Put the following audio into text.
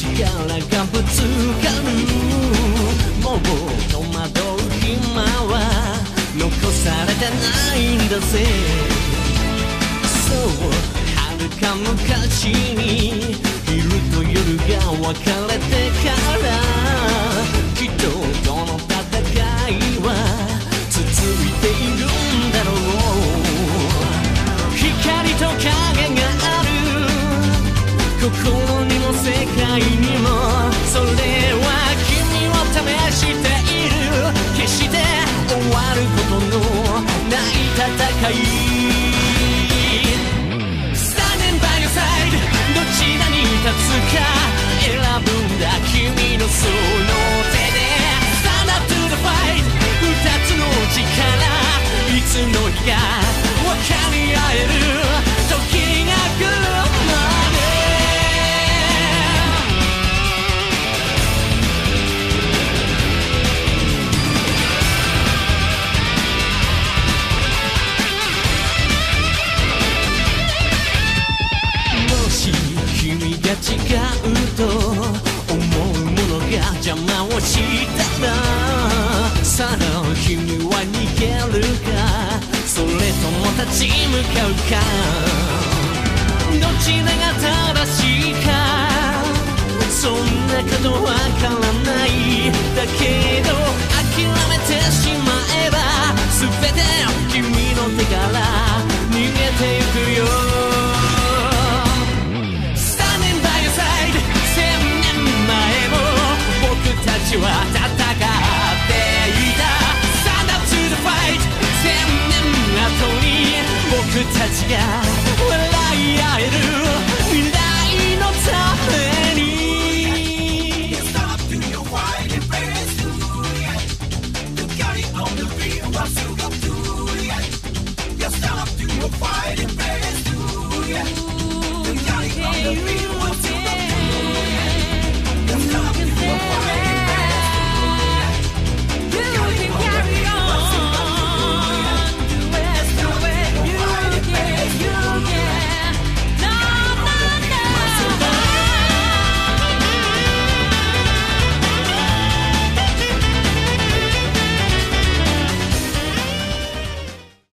力がぶつかる。もう戸惑う暇は残されてないんだぜ。そう遥か昔に昼と夜が分かれてからきっとどの戦いは続いているんだろう。光と影がある心にも世界にもそれは君を試している。決して終わることのない戦い。 Standing by your side どちらに立つか選ぶんだ君のその手で。 Stand up to the fight 二つの力いつの日か分かり合える時が来る。違うと思うものが邪魔をしたらさあ君は逃げるかそれとも立ち向かうか。どちらが正しいかそんなことわからないだけど諦めてしまえば全て君の手から逃げていくよ。僕たちは戦っていた。 Stand up to the fight 千年後に僕たちが笑い合える。